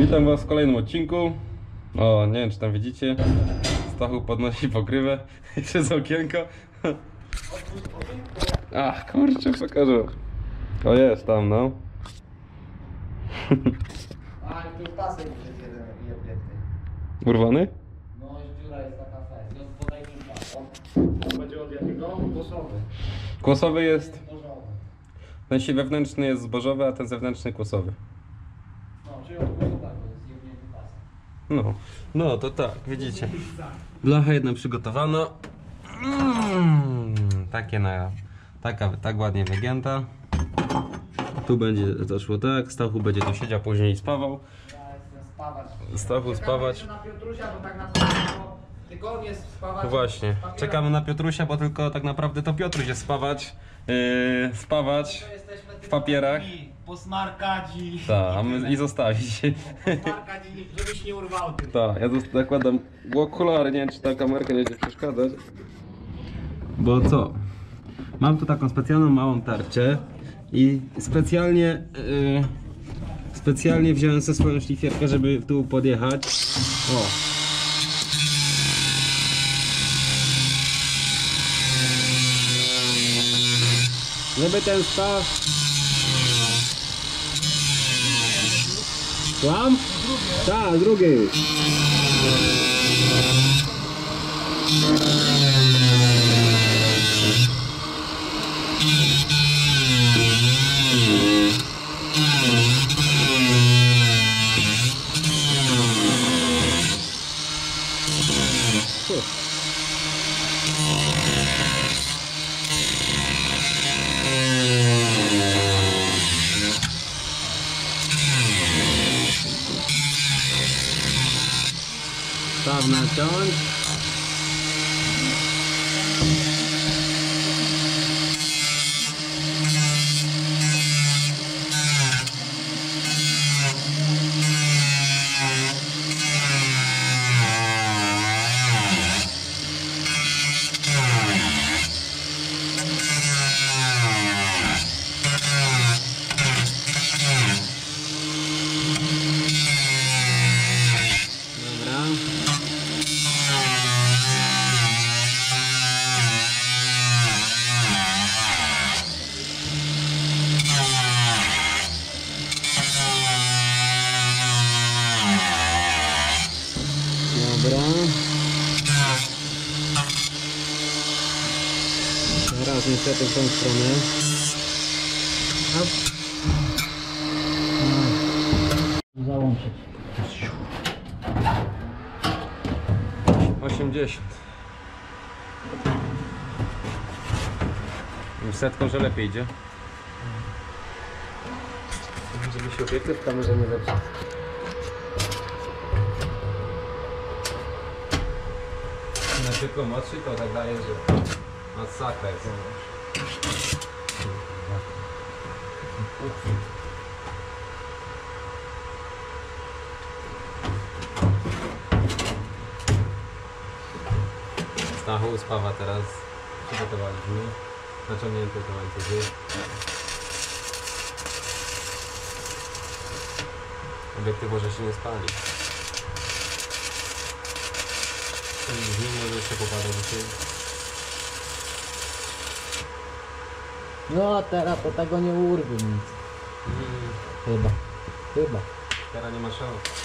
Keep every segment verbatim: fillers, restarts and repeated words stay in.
Witam was w kolejnym odcinku. O, nie wiem czy tam widzicie, Stachu podnosi pokrywę i przez okienko. Ach, kurczę, pokażę. O, jest tam, no. A, i tu pasek jest jeden i obiekty. Urwany? No, dziura jest taka fest. Jest podajnika. On będzie od jakiego? Kłosowy. Kłosowy jest... Ten wewnętrzny jest zbożowy, a ten zewnętrzny kłosowy. No, czyli od kłosu tak, jest zjemnięty pasek. No, no to tak, widzicie. Blacha jedna przygotowana. Mm, takie na... Taka, tak ładnie wygięta. Tu będzie to szło tak, Stachu będzie tu siedział, później spawał. Stachu spawać. Właśnie, czekamy na Piotrusia, bo tylko tak naprawdę to Piotruś jest spawać. Yy, spawać w papierach. Posmarkadzi. Tak, i zostawić. Posmarkadzi, żebyś nie urwał. Tak, ja zakładam okulary, nie wiem czy ta kamerka nie będzie przeszkadzać. Bo co? Mam tu taką specjalną małą tarczę. I specjalnie, yy, specjalnie wziąłem sobie swoją szlifierkę, żeby tu podjechać. O. Żeby ten staw... Kłam? Tak, drugi. Staw naciąć. Teraz niestety w tą stronę. Załączyć. osiemdziesiąt. Już setką, że lepiej idzie. Żeby się obiektyw kamerze nie zepsuł. Na tylko mocny to tak daje, że masakra jest. Stachu uspawa teraz. Przygotowaliśmy. Naciągnięte do łańcuchy. Obiektyw może się nie spali. Z nim może jeszcze popadać dzisiaj. No teraz to tego nie urwie nic. Mm. Chyba. Chyba. Teraz nie ma szans.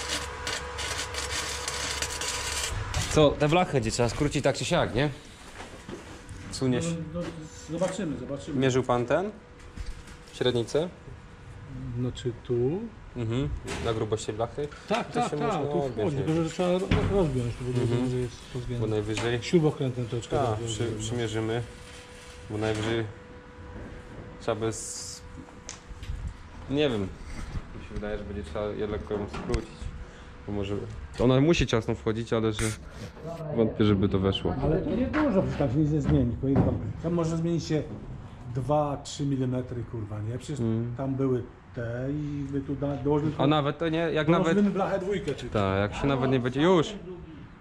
Co, te blachę gdzie trzeba skrócić tak czy siak, nie? Suniesz. No, no, zobaczymy, zobaczymy. Mierzył pan ten? Średnicę? No czy tu? Mhm. Na grubości blachy? Tak, to tak, się tak, można tu wchodzi, tylko że trzeba rozbiąć, bo mhm. jest rozbięte. Bo najwyżej... Śrubokrętem troszeczkę rozbiąć. Przy, przymierzymy, bo najwyżej trzeba bez... Nie wiem, mi się wydaje, że będzie trzeba je lekko ją skrócić, bo może... Ona musi ciasno wchodzić, ale że wątpię, żeby to weszło. Ale to nie dużo, przecież tam się nic nie zmieni, tam może zmienić się dwa trzy milimetry, kurwa, nie? Przecież mm. tam były... i my tu dołożyliśmy... A nawet to nie, jak nawet... blachę dwójkę czy... Tak, jak się nawet nie będzie... Już!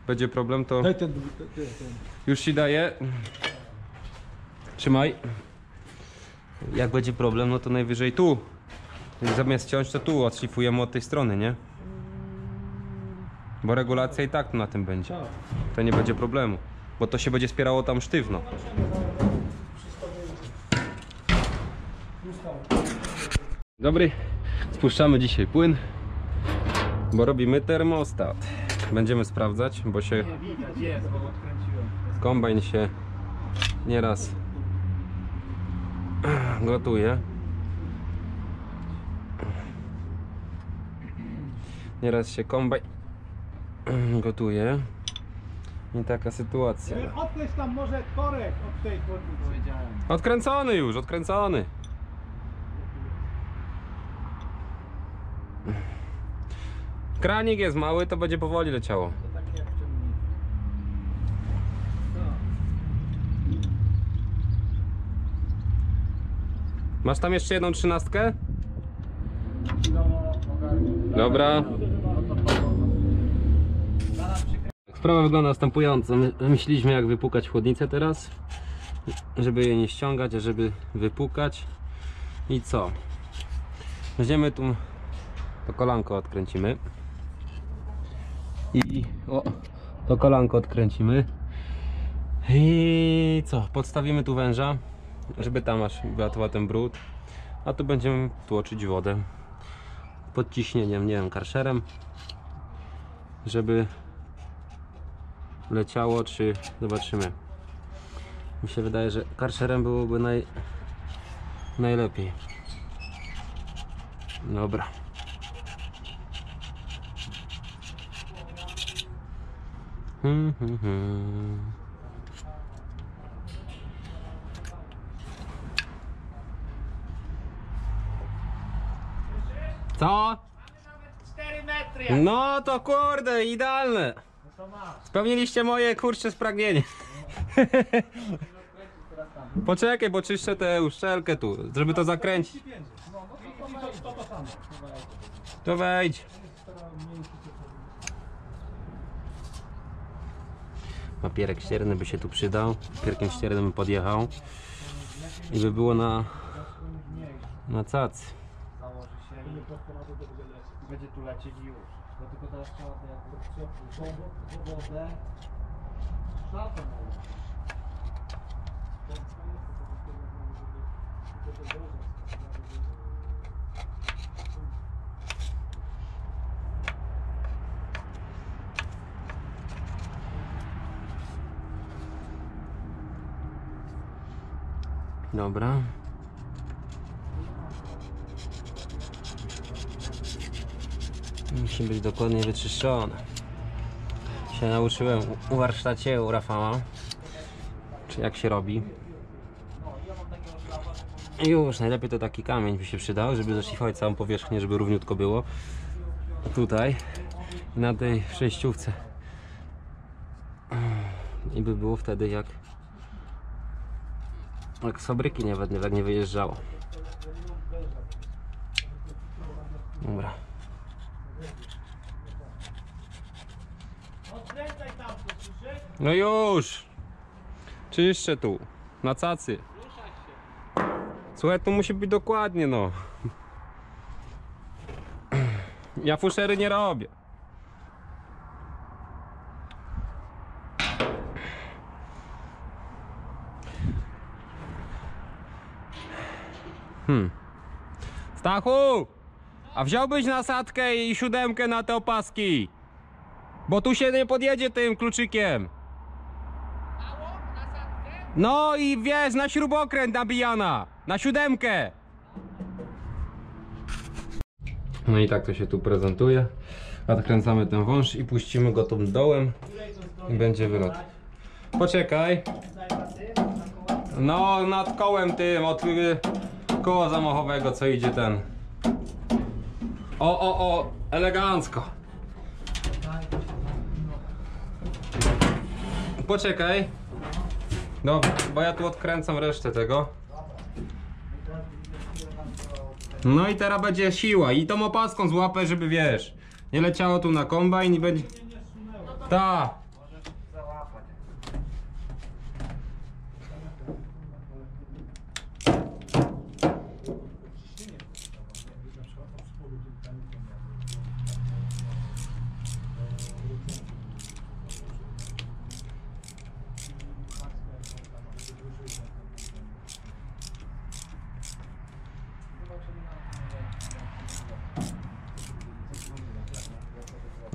Będzie problem, to... Daj ten, ten, ten. Już ci daję. Trzymaj. Jak będzie problem, no to najwyżej tu. Zamiast ciąć, to tu odszlifujemy od tej strony, nie? Bo regulacja i tak na tym będzie. To nie będzie problemu. Bo to się będzie spierało tam sztywno. Dobry, spuszczamy dzisiaj płyn, bo robimy termostat. Będziemy sprawdzać, bo się kombajn się nieraz gotuje. Nieraz się kombajn gotuje. I taka sytuacja. Odkręć tam może korek od tej chłodnicy. Odkręcony już, odkręcony. Kranik jest mały, to będzie powoli leciało. Masz tam jeszcze jedną trzynastkę? Dobra. Sprawa wygląda następująco. Myśleliśmy, jak wypłukać chłodnicę teraz, żeby jej nie ściągać, a żeby wypłukać. I co? Weźmiemy tu, to kolanko odkręcimy. I o, to kolanko odkręcimy. I co? Podstawimy tu węża, żeby tam aż wyłatował ten brud. A tu będziemy tłoczyć wodę pod ciśnieniem, nie wiem, karszerem, żeby leciało, czy zobaczymy. Mi się wydaje, że karszerem byłoby naj... najlepiej. Dobra. Hmm, hmm, hmm. Co? cztery metry. No to kurde, idealne. Spełniliście moje kurcze spragnienie. Poczekaj, bo czyszczę tę uszczelkę tu, żeby to zakręcić. To wejdź. Papierek ścierny by się tu przydał. Papierkiem ściernym bym podjechał i by było na na cacy. Będzie tu lecieć i już. Dlatego teraz trzeba jakby wodę. Dobra. Musi być dokładnie wyczyszczone. Się nauczyłem u warsztacie u Rafała, czy jak się robi. Już najlepiej to taki kamień by się przydał, żeby zaszlifować całą powierzchnię, żeby równiutko było. Tutaj na tej przejściówce i by było wtedy jak jak z fabryki, nawet nie, tak nie wyjeżdżało. Dobra. No już! Czyszczę tu, na cacy. Słuchaj, tu musi być dokładnie, no. Ja fuszery nie robię. Hmm. Stachu! A wziąłbyś nasadkę i siódemkę na te opaski? Bo tu się nie podjedzie tym kluczykiem. No i wiesz, na śrubokręt nabijana. Na siódemkę. No i tak to się tu prezentuje. Odkręcamy ten wąż i puścimy go tym dołem. I będzie wylot. Poczekaj. No, nad kołem tym, od koła zamachowego, co idzie ten. O, o, o, elegancko. Poczekaj. Dobra, bo ja tu odkręcam resztę tego. No i teraz będzie siła. I tą opaską złapę, żeby wiesz, nie leciało tu na kombajn i będzie... Ta.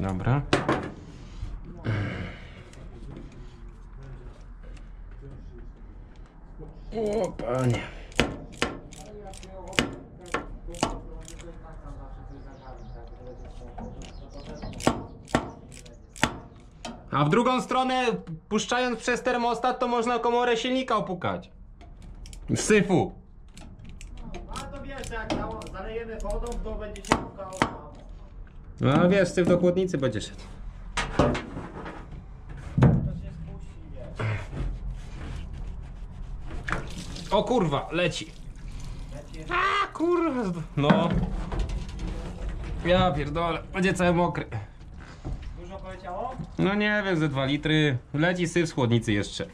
Dobra. O panie. A w drugą stronę, puszczając przez termostat, to można komorę silnika opukać. Syfu. A to wiesz, jak zalejemy wodą, to będzie się pukało. No wiesz, syf do chłodnicy będzie szedł. O kurwa, leci. A kurwa. No. Ja pierdolę, będzie cały mokry. Dużo poleciało? No nie wiem, ze dwa litry. Leci syf z chłodnicy jeszcze.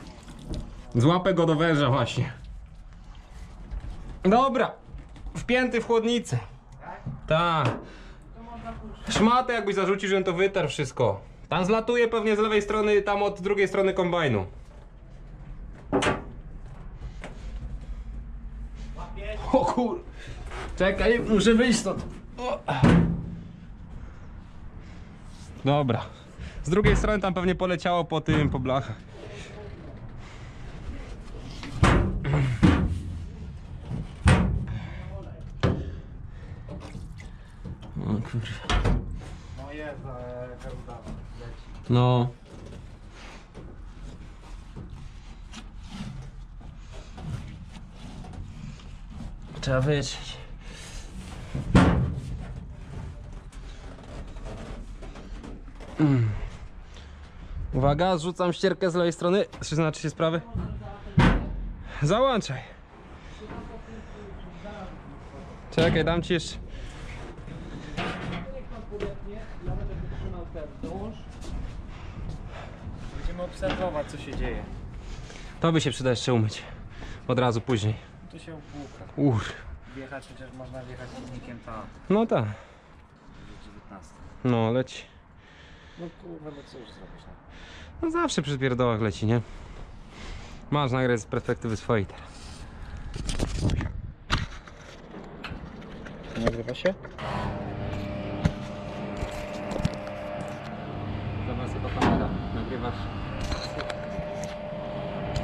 Złapę go do węża właśnie. Dobra. Wpięty w chłodnicę. Tak? Tak. Szmatę jakbyś zarzucił, żebym to wytarł wszystko. Tam zlatuje pewnie z lewej strony, tam od drugiej strony kombajnu. O kur... Czekaj, muszę wyjść stąd. O. Dobra. Z drugiej strony tam pewnie poleciało po tym, po blachach. O kurwa. No jest, leci. No. Trzeba wyczyć. Mm. Uwaga, zrzucam ścierkę z lewej strony. Czy znaczy się sprawy? Załączaj. Czekaj, dam ci jeszcze. Będziemy obserwować, co się dzieje. To by się przyda jeszcze umyć. Od razu później. Tu się upłuka. Ur. Wjechać, chociaż można wjechać silnikiem tam. No tak. No leci. No kurwa, no co już zrobić? No, no zawsze przy pierdołach leci, nie? Masz nagrać z perspektywy swojej teraz. Nagrywa się? Za wysoko kamera. Nagrywasz.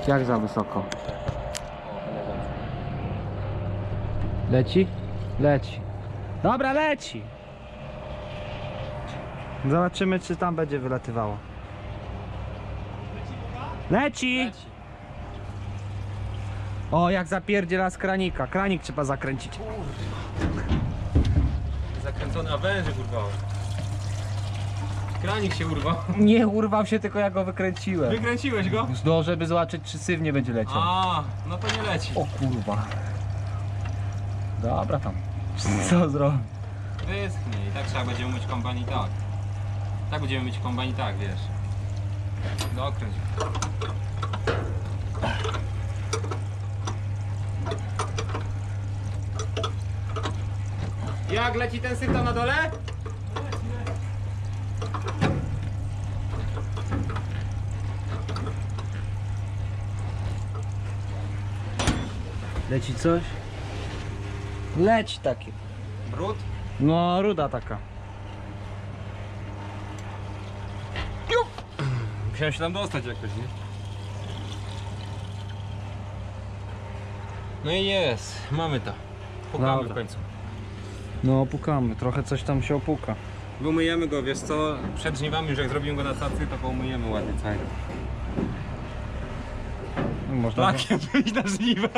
Jak za wysoko? Leci? Leci. Dobra, leci! Zobaczymy, czy tam będzie wylatywało. Leci! Leci! O, jak zapierdziela z kranika. Kranik trzeba zakręcić. Zakręcony, a węży urwał. Kranik się urwał. Nie urwał się, tylko ja go wykręciłem. Wykręciłeś go? No, żeby zobaczyć, czy syf nie będzie leciał. A, no to nie leci. O kurwa. Dobra tam. Co zrobię? Wyschnie i tak trzeba będziemy myć kombajn i tak. Tak będziemy myć kombajn i tak, wiesz. Dokręć. Jak leci ten syf tam na dole? Leci coś? Leci taki. Brud? No, ruda taka. Jup. Musiałem się tam dostać jakoś, nie? No i jest, mamy to. Pukamy. Dobra. W końcu. No, opukamy, trochę coś tam się opuka. Umyjemy go, wiesz co? Przed żniwami już jak zrobimy go na tacy, to go umyjemy ładnie całego. Można tak, wyjść na żniwa.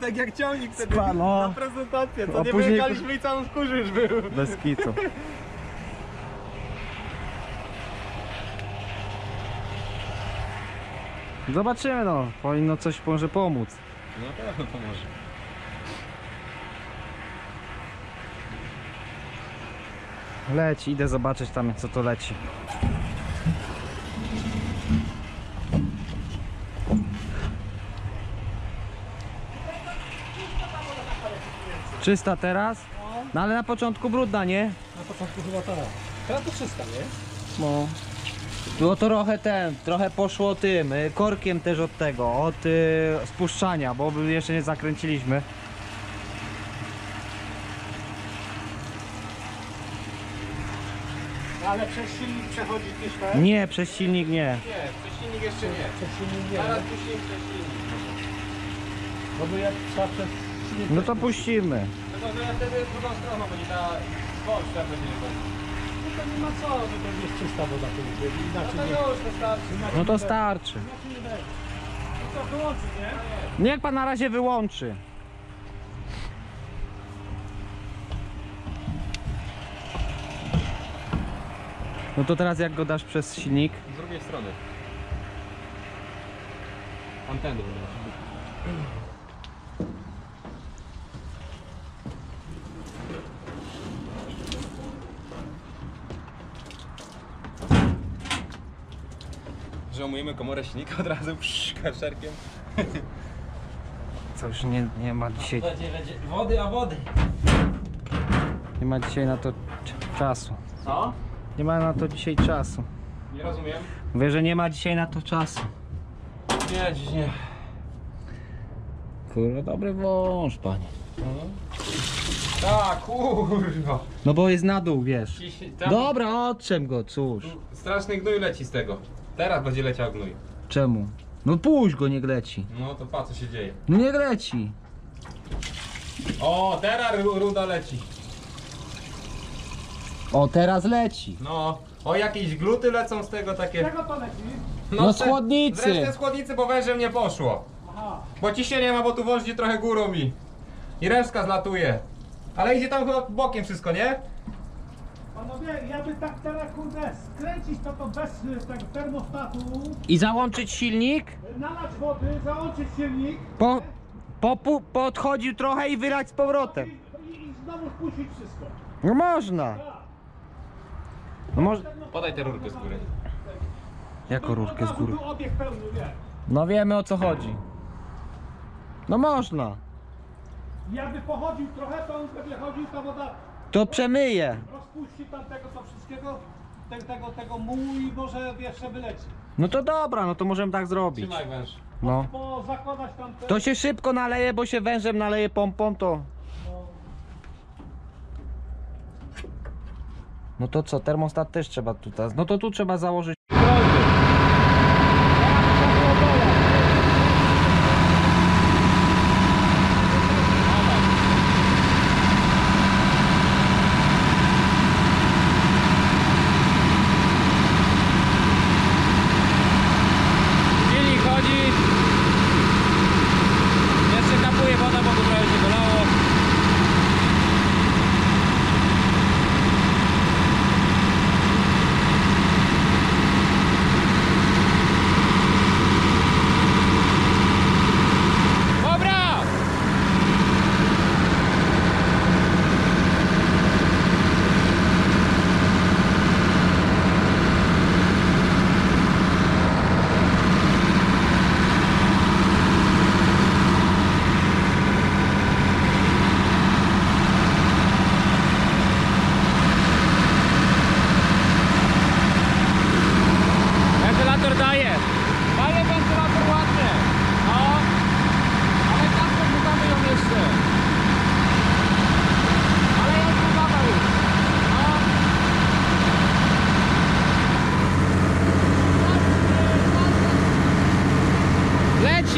Tak jak ciągnik wtedy no. Na prezentację, to nie wyjechaliśmy i całą skórze już był. Bez kitu. Zobaczymy no, powinno coś może pomóc. No pewno pomoże. Leci, idę zobaczyć tam co to leci. Czysta teraz? No ale na początku brudna, nie? Na początku chyba teraz. Teraz to czysta, nie? No. No to trochę ten, trochę poszło tym, korkiem też od tego, od y, spuszczania, bo jeszcze nie zakręciliśmy. Ale przez silnik przechodzi gdzieś tam? Nie, przez silnik nie. Nie, przez silnik jeszcze nie. Przez silnik nie. Zaraz puścimy przez silnik. Bo by jak trzeba przez silnik... No to puścimy. No to ja wtedy drugą stroną będzie ta polska będzie. No to nie ma co, że to jest czysta woda. Inaczej no to już, to starczy. Inaczej no to starczy. No to wyłączy, nie? Niech pan na razie wyłączy. No to teraz jak go dasz przez silnik? Z drugiej strony. Antenę. Że umyjemy komorę silnika od razu kaszerkiem. Co już nie, nie ma dzisiaj... Wody, a wody! Nie ma dzisiaj na to czasu. Co? Nie ma na to dzisiaj czasu. Nie rozumiem. Mówię, że nie ma dzisiaj na to czasu. Nie, dziś nie. Kurwa, dobry wąż, panie. Mhm. Tak, kurwa. No bo jest na dół, wiesz. Dziś, tam... Dobra, odczem go, cóż. Straszny gnój leci z tego. Teraz będzie leciał gnój. Czemu? No puść go, nie leci. No to pa, co się dzieje? No nie leci. O, teraz ruda leci. O, teraz leci. No, o jakieś gluty lecą z tego takie. Z czego to leci? No, no z chłodnicy. Zresztą z chłodnicy, bo wężem nie poszło. Aha. Bo ciśnienia nie ma, bo tu woździ trochę górą i... I reszka zlatuje. Ale idzie tam chyba bokiem wszystko, nie? Panowie, ja by tak teraz kurde skręcić to, to bez tak, termostatu. I załączyć silnik? Nalać wody, załączyć silnik. Po, po, podchodził trochę i wylać z powrotem. I, i, i znowu spuścić wszystko. No można. No może... Podaj tę rurkę z góry. Jaką rurkę z góry? No wiemy o co chodzi. No można. Jakby pochodził trochę, to on pewnie chodził, ta woda... To przemyje. Rozpuści tam tego to wszystkiego, tego, tego, tego mułu i może jeszcze wyleci. No to dobra, no to możemy tak zrobić. Trzymaj węż. No. Bo zakładać tam te... To się szybko naleje, bo się wężem naleje pompą, to... No to co, termostat też trzeba tutaj, no to tu trzeba założyć.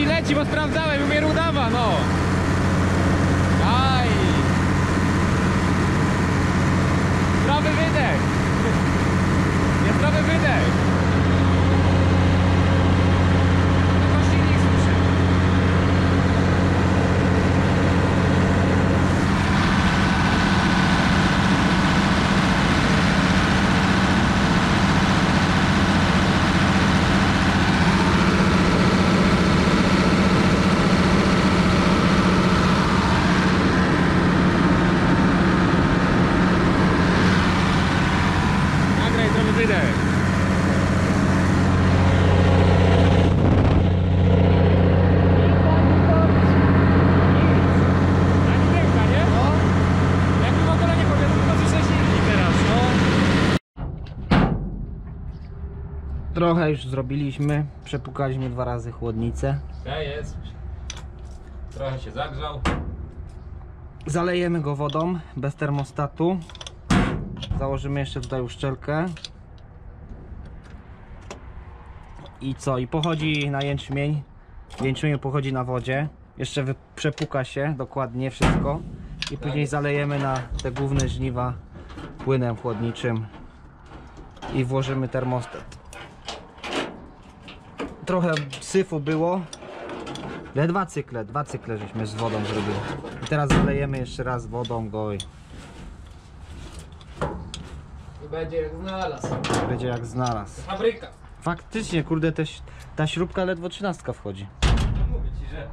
Leci, bo sprawdzałem, u mnie rudawa, no! Aj! Zdrowy wydech! Jest zdrowy wydech! Tylko silnik słyszy. Trochę już zrobiliśmy, przepukaliśmy dwa razy chłodnicę. Ja jest. Trochę się zagrzał. Zalejemy go wodą bez termostatu. Założymy jeszcze tutaj uszczelkę. I co? I pochodzi na jęczmień. W jęczmieniu pochodzi na wodzie. Jeszcze przepuka się dokładnie wszystko. I później zalejemy na te główne żniwa płynem chłodniczym. I włożymy termostat. Trochę syfu było. Ale dwa cykle, dwa cykle żeśmy z wodą zrobili. I teraz zalejemy jeszcze raz wodą go i... I będzie jak znalazł. Będzie jak znalazł. Fabryka. Faktycznie, kurde, te, ta śrubka ledwo trzynastka wchodzi. No mówię ci, że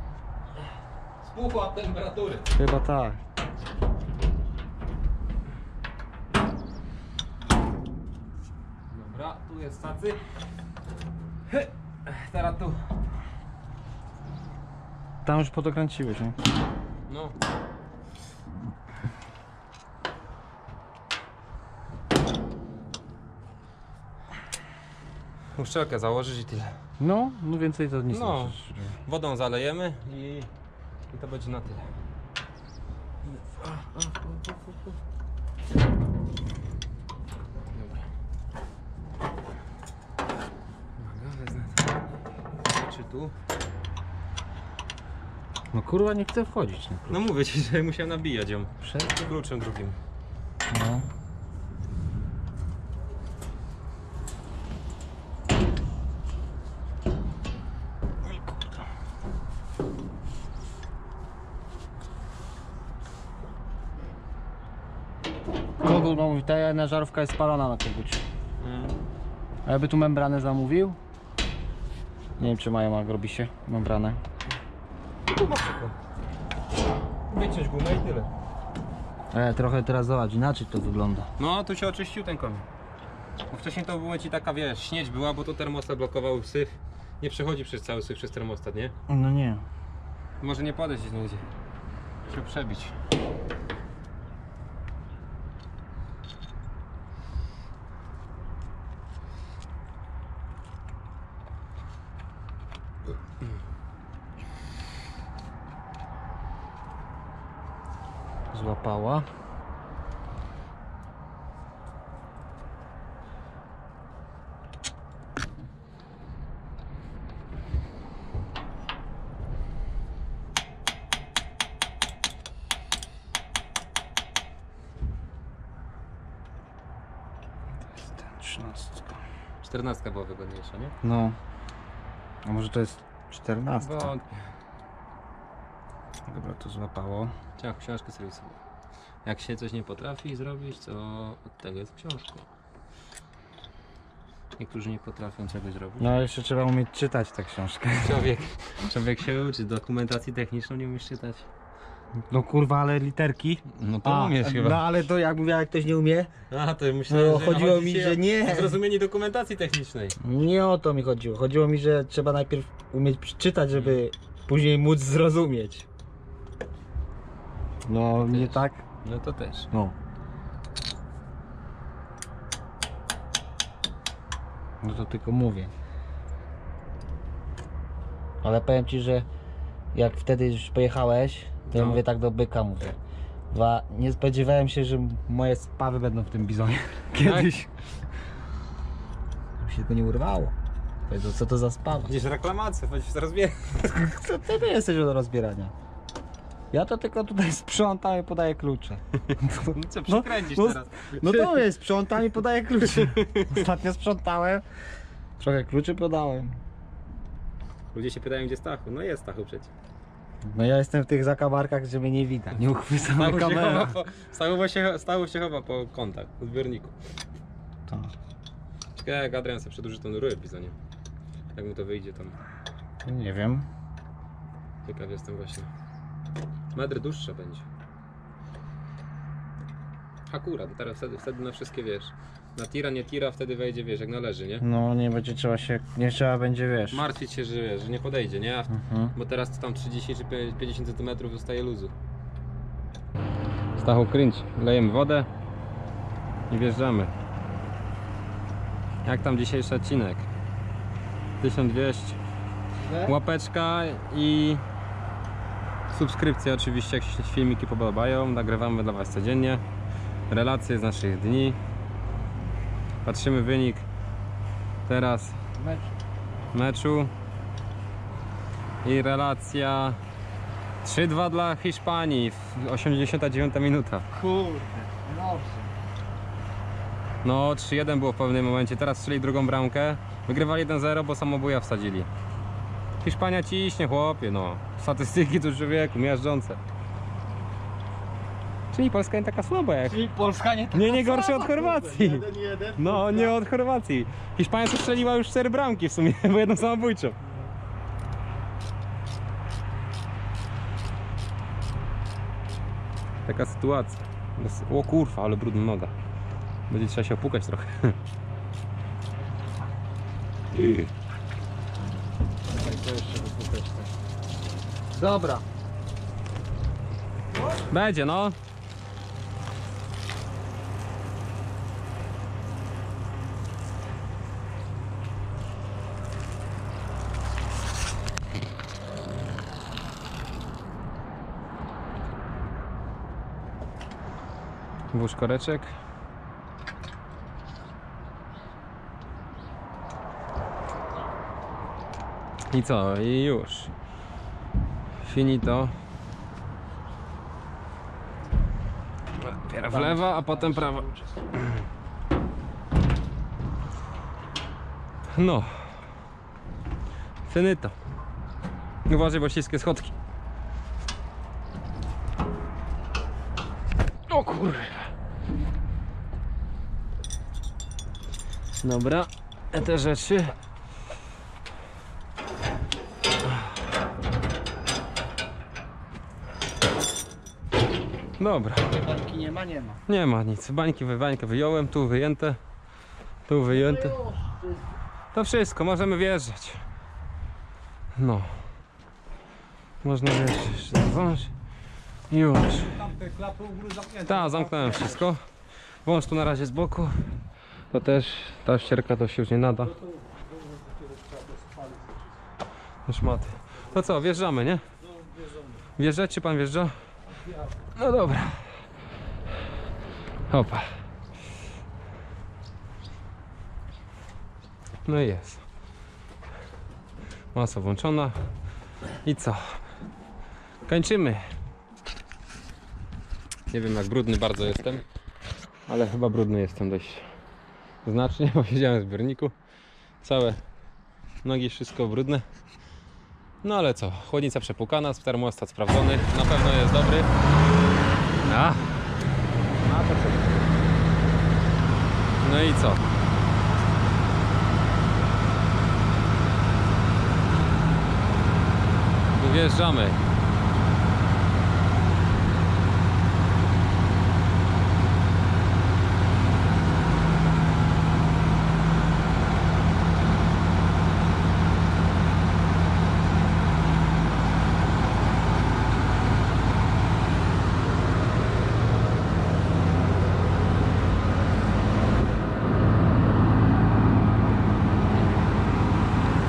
spuchła od temperatury. Chyba tak. Dobra, tu jest tacy. Teraz tu. Tam już podokręciłeś, nie? No. Uszczelkę założysz i tyle. No, no więcej to nic. No, musisz. Wodą zalejemy i, i to będzie na tyle. Dobra. Czy tu? No kurwa, nie chcę wchodzić. Nie? No mówię ci, że musiałem nabijać ją. Przed kluczem drugim. No. Kogół no mówi, ta jedna żarówka jest spalona na kogucie. Mm. A jakby tu membranę zamówił? Nie wiem, czy mają agrobisie membranę. Wyciąć gumę i tyle. E, trochę teraz zobacz, inaczej to wygląda. No, tu się oczyścił ten komin. Bo wcześniej to była ci taka, wiesz, śnieć była, bo to termostat blokował syf. Nie przechodzi przez cały syf, przez termostat, nie? No nie. Może nie podejść nigdzie. Się przebić. Złapała. To jest ten trzynastka. Czternastka była wygodniejsza, nie? No. A może to jest czternastka? Bo... Dobra, to złapało. Trzeba książkę sobie sobie. Jak się coś nie potrafi zrobić, to od tego jest książka. Niektórzy nie potrafią czegoś zrobić. No jeszcze trzeba umieć czytać tę książkę. Człowiek, człowiek się uczy, dokumentacji techniczną nie umiesz czytać. No kurwa, ale literki? No to A, umiesz chyba. No ale to jak mówiłem, jak ktoś nie umie? A, to myślałem, no, że chodziło mi, że nie. O zrozumienie dokumentacji technicznej. Nie o to mi chodziło. Chodziło mi, że trzeba najpierw umieć czytać, żeby później móc zrozumieć. No, nie tak? No to też. No. No to tylko mówię. Ale powiem ci, że jak wtedy już pojechałeś, to no. Ja mówię tak do byka, mówię. Dwa, nie spodziewałem się, że moje spawy będą w tym bizonie. Kiedyś. Żeby się to nie urwało. Powiedz, co to za spawa? Gdzieś reklamacja, chodzisz rozbierać. Co ty, ty jesteś do rozbierania? Ja to tylko tutaj sprzątam i podaję klucze. No, co przykręcisz no, teraz? No to jest, sprzątam i podaję klucze. Ostatnio sprzątałem, trochę kluczy podałem. Ludzie się pytają, gdzie Stachu? No jest Stachu przecież. No ja jestem w tych zakamarkach, że mnie nie widać. Nie uchwycam kamerę. Stachu się chowa po kątach, po zbiorniku. Tak. Czekaj, jak Adrian sobie przedłuży tą rurę w Bizonie. Jak mu to wyjdzie tam. Nie wiem. Ciekaw jestem właśnie. Metr dłuższa będzie. Akurat, teraz wtedy, wtedy na wszystkie wiesz. Na tira, nie tira, wtedy wejdzie wiesz, jak należy, nie? No nie będzie trzeba się, nie trzeba będzie wiesz. Martwić się, że wiesz, że nie podejdzie, nie? Mhm. Bo teraz tam trzydzieści czy pięćdziesiąt centymetrów zostaje luzu. Stachu kręć, lejemy wodę i wjeżdżamy. Jak tam dzisiejszy odcinek? tysiąc dwieście. Łapeczka i... Subskrypcje oczywiście, jak się filmiki podobają, nagrywamy dla was codziennie. relacje z naszych dni. Patrzymy wynik teraz meczu i relacja trzy dwa dla Hiszpanii, osiemdziesiąta dziewiąta minuta. Kurde, dobrze. No trzy jeden było w pewnym momencie, teraz strzeli drugą bramkę. Wygrywali jeden zero, bo samobuja wsadzili. Hiszpania ciśnie, chłopie, no. Statystyki tu człowieku, miażdżące. Czyli Polska nie taka słaba jak... Czyli Polska nie taka Nie, nie gorsza od Chorwacji. Jeden, jeden, no, nie od Chorwacji. Hiszpania strzeliła już cztery bramki w sumie, bo jedną samobójczą. Taka sytuacja. O kurwa, ale brudna noga. Będzie trzeba się opukać trochę. Dobra. Będzie, no. Włóż koreczek. I co? I już. Finito. Pierw lewa, a potem prawa. No. Finito. Uważaj, bo śliskie schodki. O kurwa. Dobra, te rzeczy. Dobra. Bańki nie ma, nie ma. Nie ma nic. Bańki, bańkę wyjąłem, tu wyjęte, tu wyjęte. To wszystko, możemy wjeżdżać. No. Można wjeżdżać. Wąż. Już. Tak, zamknąłem wszystko. Wąż tu na razie z boku. To też, ta ścierka to się już nie nada. No szmaty. To co, wjeżdżamy, nie? Wjeżdżać, czy pan wjeżdża? No dobra. Opa. No i jest. Masa włączona. I co? Kończymy. Nie wiem jak brudny bardzo jestem, ale chyba brudny jestem dość znacznie, bo siedziałem w zbiorniku. Całe nogi, wszystko brudne. No ale co, chłodnica przepłukana, termostat sprawdzony, na pewno jest dobry. A. No i co? Wjeżdżamy.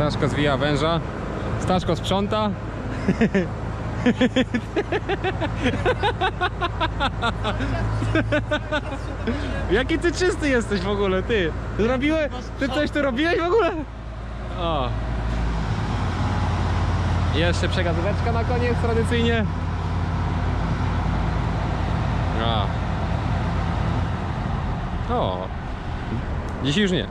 Staszko zwija węża, Staszko sprząta. Jaki ty czysty jesteś w ogóle, ty? Zrobiłeś? Ty coś tu robiłeś w ogóle? O. Jeszcze przegazóweczka na koniec tradycyjnie. A. O. Dziś już nie.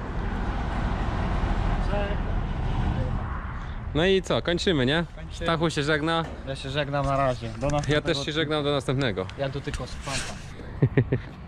No i co, kończymy, nie? Kończymy. Stachu się żegna. Ja się żegnam na razie. Do następnego. Ja też się żegnam, do następnego. Ja tu tylko sprzątam.